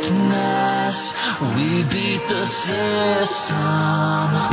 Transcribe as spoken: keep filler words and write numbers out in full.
sickness, we beat the system.